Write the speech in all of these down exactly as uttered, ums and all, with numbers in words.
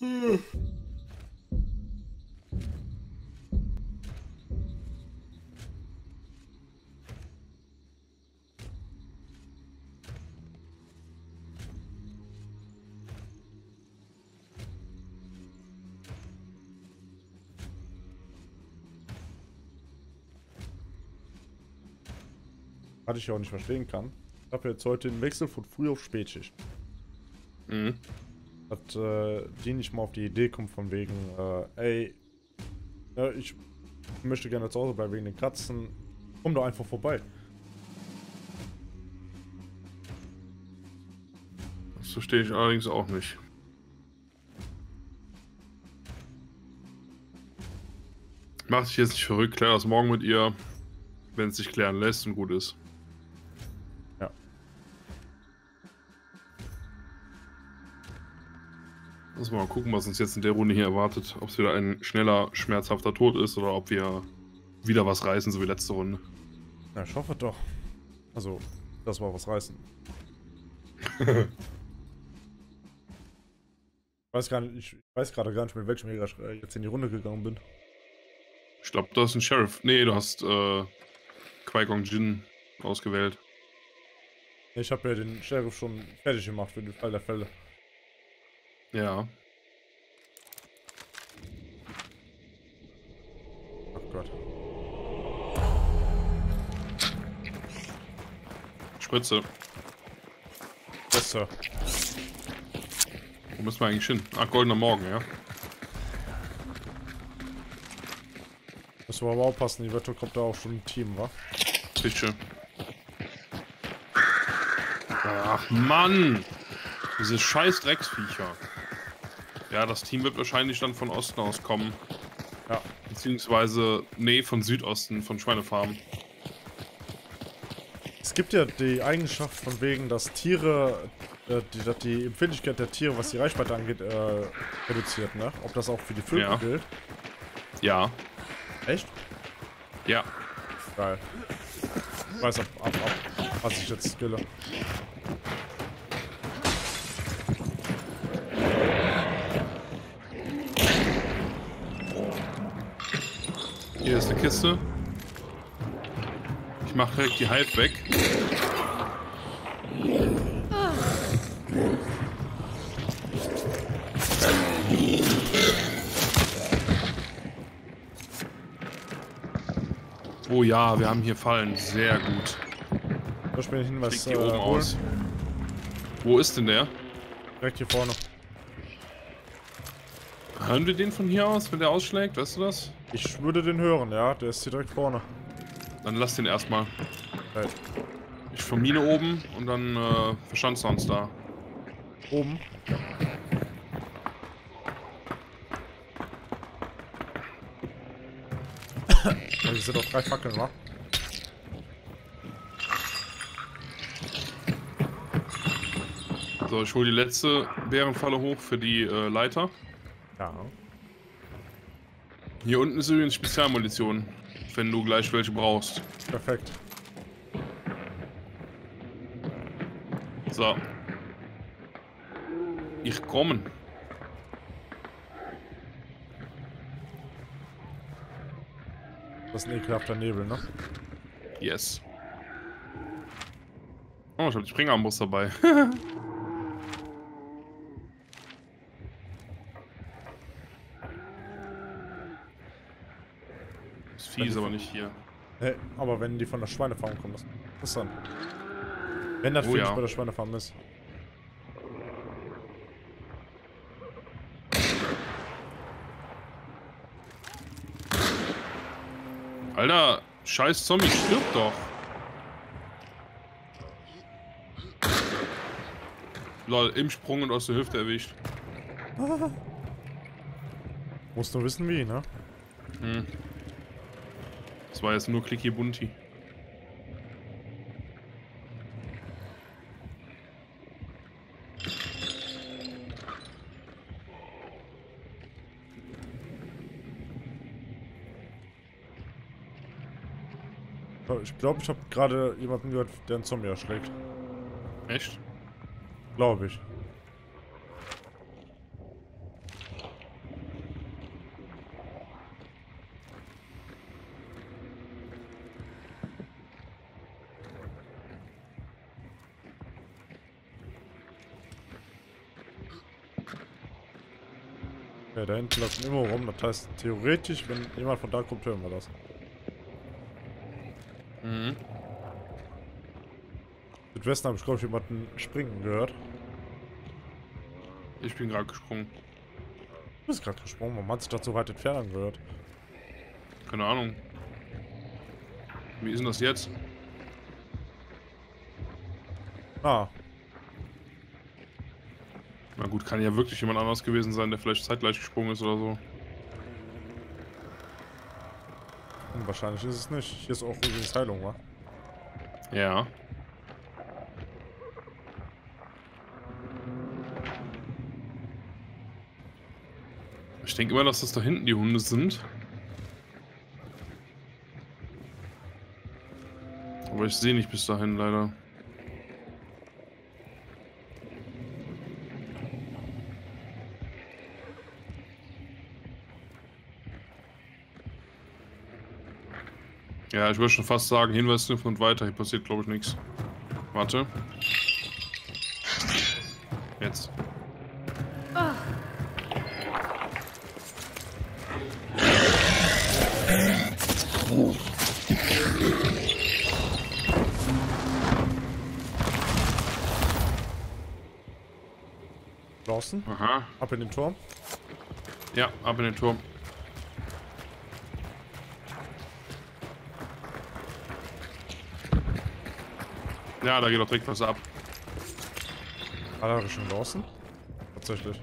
Hm. Was ich auch nicht verstehen kann. Ich habe jetzt heute den Wechsel von früh auf Spätschicht. Mhm. Dass äh, die nicht mal auf die Idee kommt von wegen, äh, ey, ja, ich möchte gerne zu Hause bleiben wegen den Katzen. Komm doch einfach vorbei. Das verstehe ich allerdings auch nicht. Mach dich jetzt nicht verrückt, klär das morgen mit ihr, wenn es sich klären lässt und gut ist. Lass mal gucken, was uns jetzt in der Runde hier erwartet. Ob es wieder ein schneller, schmerzhafter Tod ist oder ob wir wieder was reißen, so wie letzte Runde. Na, ich hoffe doch. Also, das war was reißen. Ich weiß gar nicht, ich weiß gerade gar nicht, mit welchem Jäger ich jetzt in die Runde gegangen bin. Ich glaube, du hast einen Sheriff. Nee, du hast äh, Qui-Gon Jinn ausgewählt. Ich habe ja den Sheriff schon fertig gemacht für den Fall der Fälle. Ja. Oh Gott. Spritze. Spritze. Wo müssen wir eigentlich hin? Ah, goldener Morgen, ja. Müssen wir aber aufpassen, die Wette kommt da auch schon im Team, wa? Bitte. Ach Mann! Diese scheiß Drecksviecher. Ja, das Team wird wahrscheinlich dann von Osten aus kommen. Ja. Beziehungsweise, nee, von Südosten, von Schweinefarmen. Es gibt ja die Eigenschaft von wegen, dass Tiere, äh, die, dass die Empfindlichkeit der Tiere, was die Reichweite angeht, äh, reduziert, ne? Ob das auch für die Vögel ja. gilt? Ja. Echt? Ja. Geil. Ich weiß ab, ab, ab, was ich jetzt skille. Hier ist eine Kiste. Ich mache direkt die Hype weg. Oh ja, wir haben hier Fallen. Sehr gut. Ich bin hin, was, ich krieg die äh, oben holen. Aus. Wo ist denn der? Direkt hier vorne. Hören wir den von hier aus, wenn der ausschlägt? Weißt du das? Ich würde den hören, ja. Der ist hier direkt vorne. Dann lass den erstmal. Okay. Ich vermine oben und dann äh, verschanzen wir uns da. Oben? Ja. Das sind doch drei Fackeln, wa? So, ich hole die letzte Bärenfalle hoch für die äh, Leiter. Ja. Hier unten ist übrigens Spezialmunition, wenn du gleich welche brauchst. Perfekt. So. Ich komme. Das ist ein ekelhafter Nebel, ne? Yes. Oh, ich habe die Springarmbrust dabei. Die ist aber nicht hier. Hey, aber wenn die von der Schweinefarm kommen, was dann? Wenn das Vieh bei der Schweinefarm ist. Alter, scheiß Zombie stirbt doch. Lol, im Sprung und aus der Hüfte erwischt. Musst du wissen wie, ne? Hm. Das war jetzt nur Clicky Bunti. Ich glaube, ich habe gerade jemanden gehört, der einen Zombie erschlägt. Echt? Glaube ich. Ja, da hinten laufen immer rum. Das heißt, theoretisch, wenn jemand von da kommt, hören wir das. Mhm. Südwesten habe ich, glaube ich, jemanden springen gehört. Ich bin gerade gesprungen. Du bist gerade gesprungen? Warum hat sich das so weit entfernt angehört? Keine Ahnung. Wie ist denn das jetzt? Ah. Na gut, kann ja wirklich jemand anders gewesen sein, der vielleicht zeitgleich gesprungen ist oder so. Hm, wahrscheinlich ist es nicht. Hier ist auch übrigens Heilung, wa? Ja. Ich denke immer, dass das da hinten die Hunde sind. Aber ich sehe nicht bis dahin, leider. Ja, ich würde schon fast sagen, Hinweis nimm und weiter. Hier passiert, glaube ich, nichts. Warte. Jetzt. Oh. Draußen? Aha. Ab in den Turm? Ja, ab in den Turm. Ja, da geht doch direkt was ab. Alter, wir schon draußen? Tatsächlich.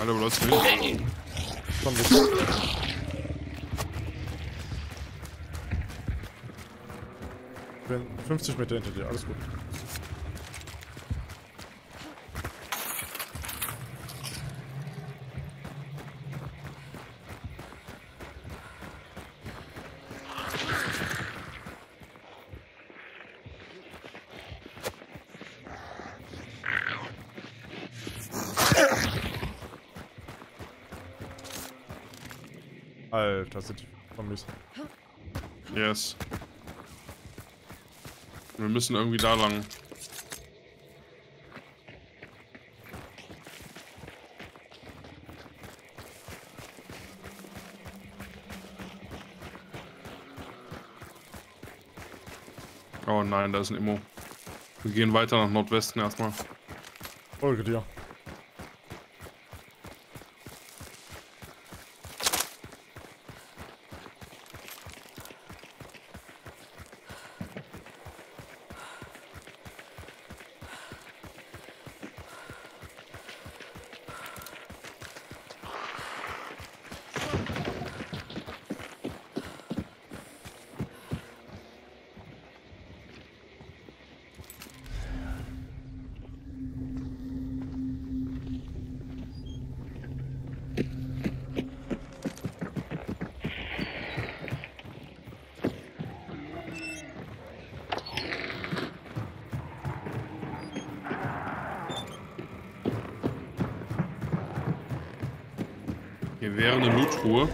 Alter, wo läufst du hin? Komm, bitte. Ich bin fünfzig Meter hinter dir, alles gut. Alter, sind die Zombies. Yes. Wir müssen irgendwie da lang. Oh nein, da ist ein Immo. Wir gehen weiter nach Nordwesten erstmal. Folge dir. Hier wäre eine Loot-Truhe.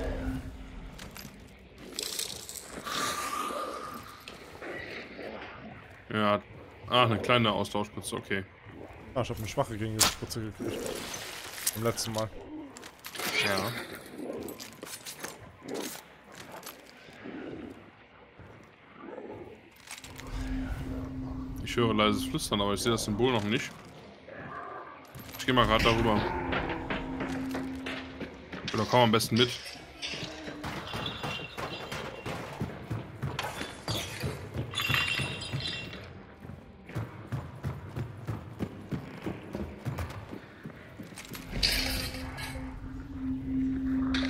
Ja. Ah, eine kleine Austauschspritze, okay. Ah, ich hab eine schwache gegen die Spritze gekriegt. Im letzten Mal. Ja. Ich höre leises Flüstern, aber ich sehe das Symbol noch nicht. Ich gehe mal gerade darüber. Oder komm am besten mit.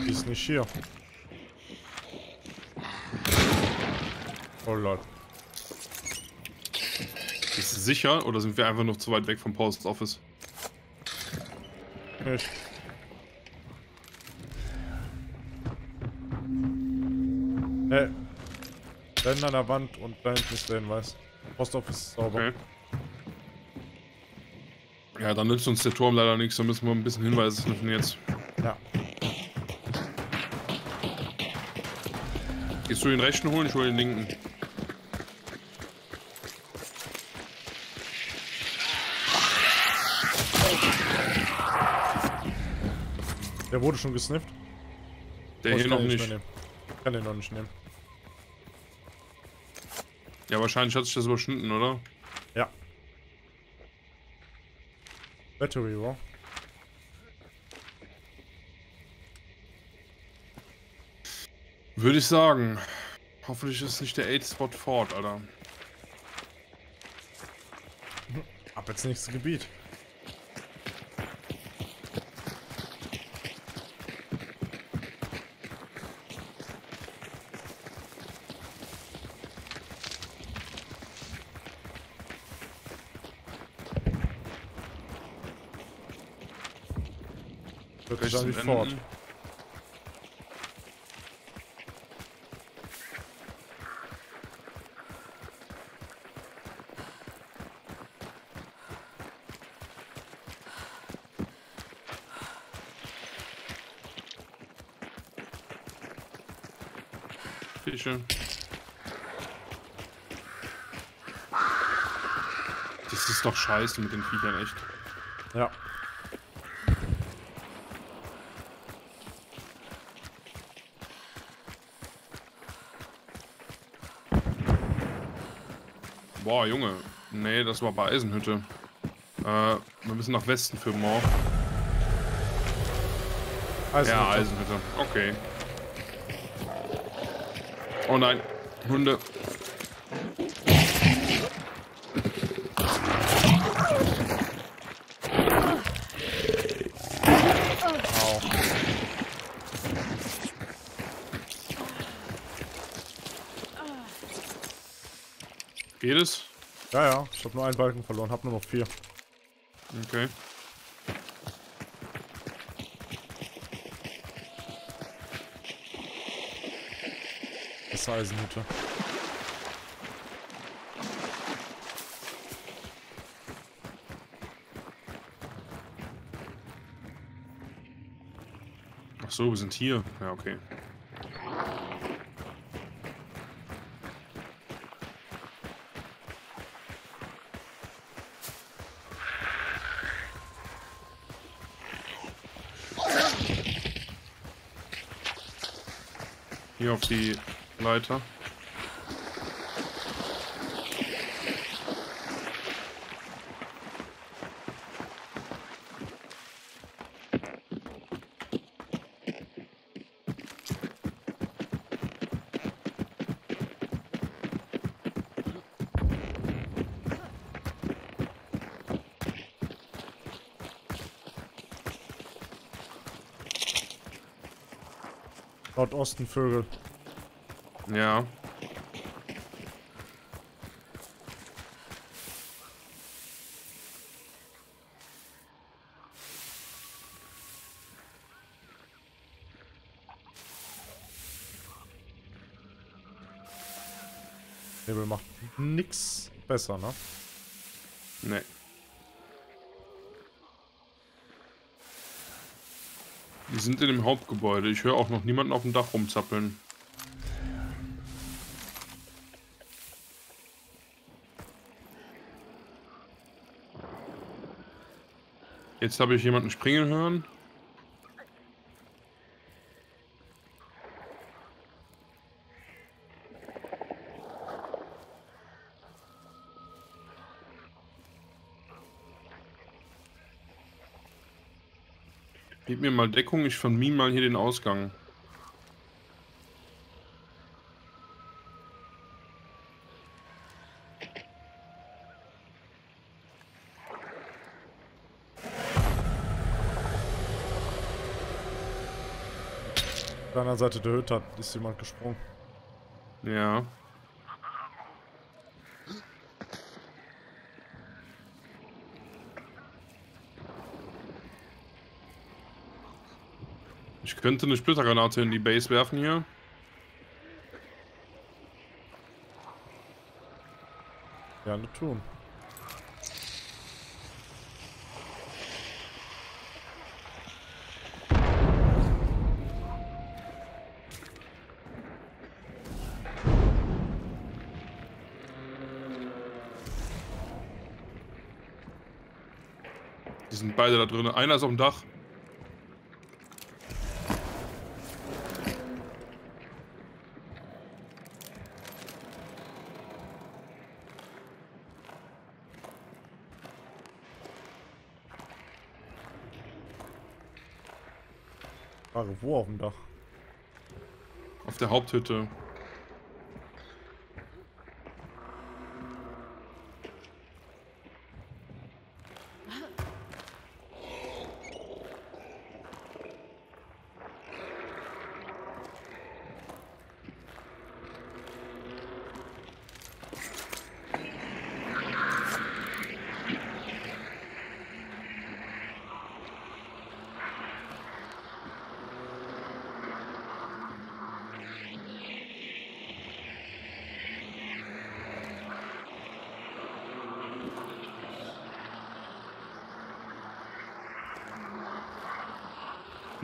Die ist nicht hier. Oh Lord. Ist es sicher oder sind wir einfach noch zu weit weg vom Post Office? Nicht. Hey, Wände an der Wand und da hinten ist der Hinweis. Post Office ist sauber. Okay. Ja, dann nützt uns der Turm leider nichts, da müssen wir ein bisschen Hinweise finden jetzt. Ja. Gehst du den rechten holen? Ich hole den linken. Der wurde schon gesnifft. Der oh, hier noch nicht. nicht ich kann den noch nicht nehmen. Ja, wahrscheinlich hat sich das überschnitten, oder? Ja. Battery War. Würde ich sagen. Hoffentlich ist nicht der Aid-Spot fort, Alter. Ab ins nächste Gebiet. Wird sich eigentlich fort. Das ist doch scheiße mit den Viechern, echt. Ja. Boah, Junge. Nee, das war bei Eisenhütte. Äh, wir müssen nach Westen für Moor. Eisenhütte. Ja, Eisenhütte. Okay. Oh nein, Hunde. Au. Geht es? Ja, ja, ich hab nur einen Balken verloren, hab nur noch vier. Okay. Eisenhütte. Ach so, wir sind hier. Ja, okay. Hier auf die Leiter. Nordosten Vögel. Ja. Nebel macht nix besser, ne? Nee. Wir sind in dem Hauptgebäude. Ich höre auch noch niemanden auf dem Dach rumzappeln. Jetzt habe ich jemanden springen hören. Gib mir mal Deckung, ich vermine mal hier den Ausgang. Auf der anderen Seite der Hütte hat, ist jemand gesprungen. Ja. Ich könnte eine Splittergranate in die Base werfen hier. Ja, ne tun. Beide da drin. Einer ist auf dem Dach. Frage, wo auf dem Dach? Auf der Haupthütte.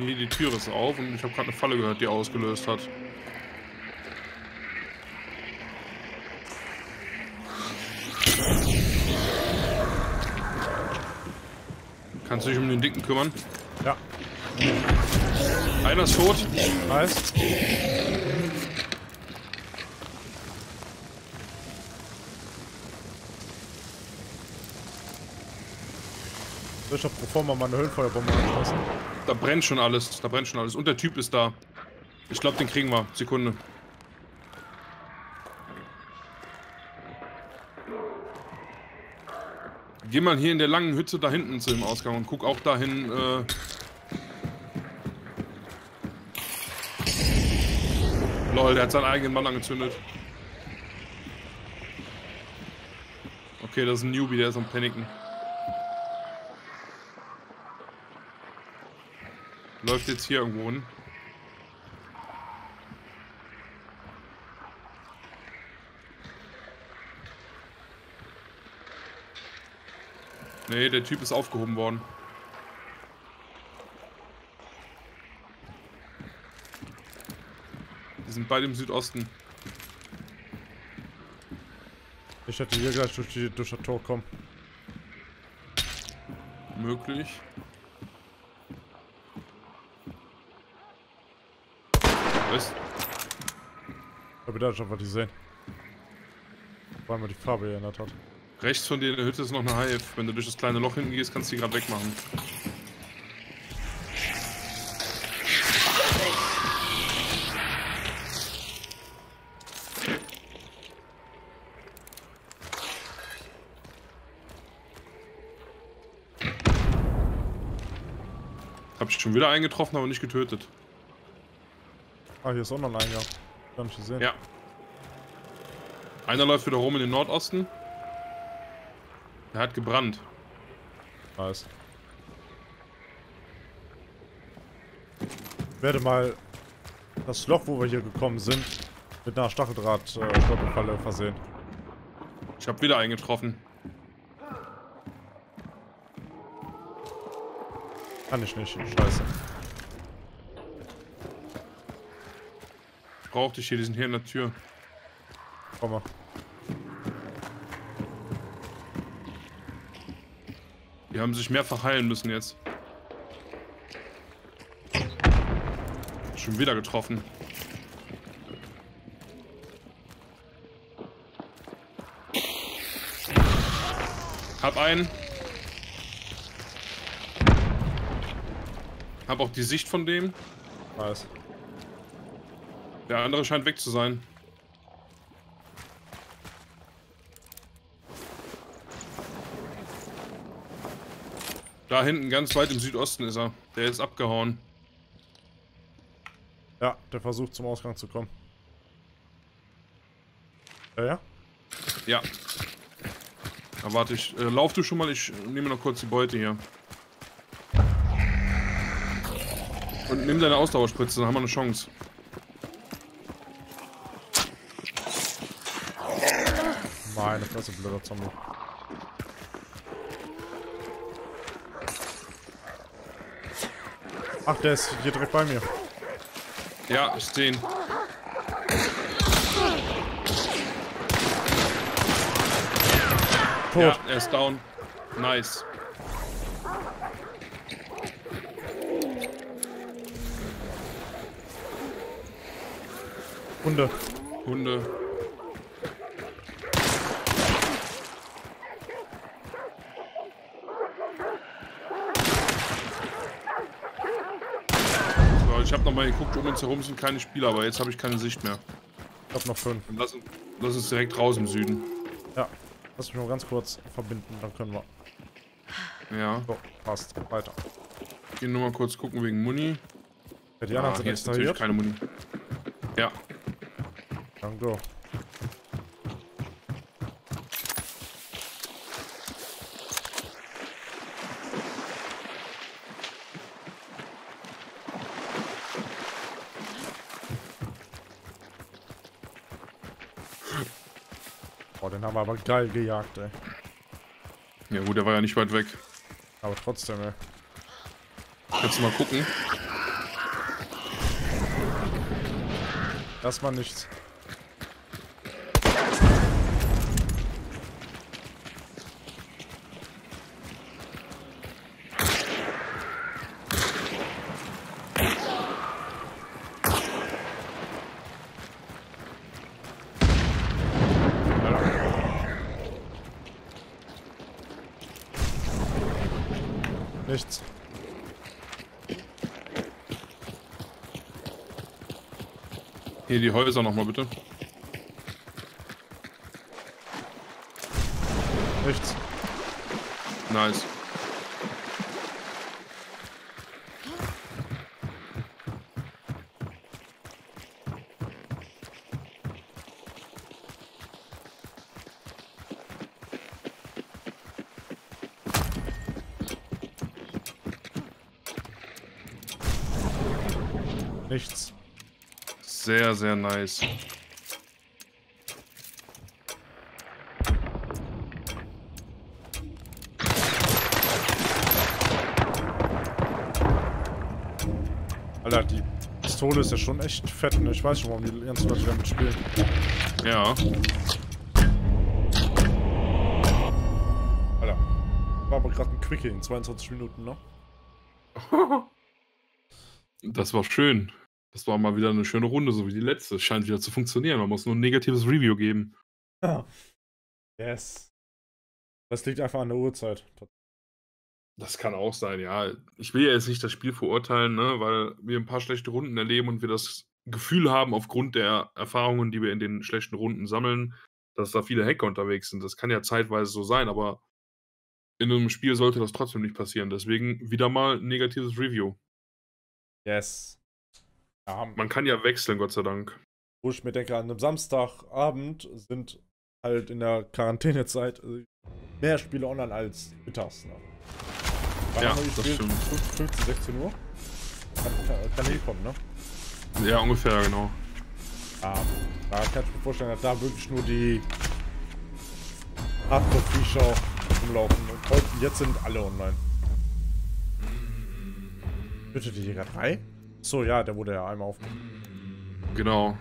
Nee, die Tür ist auf und ich habe gerade eine Falle gehört, die ausgelöst hat. Kannst du dich um den Dicken kümmern? Ja. Einer ist tot. Nice. Ich hab bevor mal meine Höhlenfeuerbombe angeschossen. Da brennt schon alles, da brennt schon alles. Und der Typ ist da. Ich glaube, den kriegen wir. Sekunde. Geh mal hier in der langen Hütte da hinten zu dem Ausgang und guck auch dahin. Äh Lol, der hat seinen eigenen Mann angezündet. Okay, das ist ein Newbie, der ist am Paniken. Läuft jetzt hier irgendwo hin. Nee, der Typ ist aufgehoben worden. Die sind beide im Südosten. Ich hätte hier gleich durch, die, durch das Tor kommen. Möglich. Ist. Aber da hat schon was gesehen. Weil man die Farbe geändert hat. Rechts von dir in der Hütte ist noch eine Hive. Wenn du durch das kleine Loch hinten gehst, kannst du die gerade wegmachen. Hab ich schon wieder eingetroffen, aber nicht getötet. Ah, hier ist auch noch ein Eingang. Kann ich gesehen. Ja. Einer läuft wieder rum in den Nordosten. Er hat gebrannt. Nice. Ich werde mal das Loch, wo wir hier gekommen sind, mit einer Stacheldraht-Doppelfalle äh, versehen. Ich habe wieder eingetroffen. Kann ich nicht, scheiße. Brauchte ich hier, die sind hier in der Tür. Komm mal. Die haben sich mehrfach heilen müssen jetzt. Schon wieder getroffen. Hab einen. Hab auch die Sicht von dem. Weiß. Der andere scheint weg zu sein. Da hinten, ganz weit im Südosten ist er. Der ist abgehauen. Ja, der versucht zum Ausgang zu kommen. Ja, ja? Ja. Da warte ich. Äh, lauf du schon mal, ich nehme noch kurz die Beute hier. Und nimm deine Ausdauerspritze, dann haben wir eine Chance. Meine Fresse, blöder Zombie. Ach, der ist hier direkt bei mir. Ja, ich sehe ihn. Tot. Ja, er ist down. Nice. Hunde. Hunde. Ich habe nochmal geguckt, um uns herum sind keine Spieler, aber jetzt habe ich keine Sicht mehr. Ich habe noch fünf. Lass, lass uns direkt raus im Süden. Ja, lass mich nur ganz kurz verbinden, dann können wir. Ja. So, passt. Weiter. Ich geh nur mal kurz gucken wegen Muni. Ja, die anderen ah, sind jetzt natürlich keine Muni. Ja. Dann go. Boah, den haben wir aber geil gejagt, ey. Ja gut, der war ja nicht weit weg. Aber trotzdem, ey. Kannst du mal gucken? Das war nichts. Nichts. Hier die Häuser nochmal bitte. Nichts. Nice. Nichts. Sehr, sehr nice. Alter, die Pistole ist ja schon echt fett, ne? Ich weiß schon, warum die ganzen Leute damit spielen. Ja. Alter, war aber gerade ein Quickie in zweiundzwanzig Minuten, ne? Das war schön. Das war mal wieder eine schöne Runde, so wie die letzte. Scheint wieder zu funktionieren. Man muss nur ein negatives Review geben. Ah. Yes. Das liegt einfach an der Uhrzeit. Das kann auch sein, ja. Ich will ja jetzt nicht das Spiel verurteilen, ne, weil wir ein paar schlechte Runden erleben und wir das Gefühl haben, aufgrund der Erfahrungen, die wir in den schlechten Runden sammeln, dass da viele Hacker unterwegs sind. Das kann ja zeitweise so sein, aber in einem Spiel sollte das trotzdem nicht passieren. Deswegen wieder mal ein negatives Review. Yes. Ja, man kann ja wechseln, Gott sei Dank. Wo ich mir denke, an einem Samstagabend sind halt in der Quarantänezeit mehr Spiele online als mittags. Ne? Ja, das stimmt. fünfzehn, sechzehn Uhr? Kann, kann, kann hinkommen, ne? Ja, ungefähr, genau. Ja, da kann ich mir vorstellen, dass da wirklich nur die Hardcore-Viecher rumlaufen. Und heute, jetzt sind alle online. Bitte die Jäger drei? So, ja, der wurde ja einmal aufgenommen. Genau.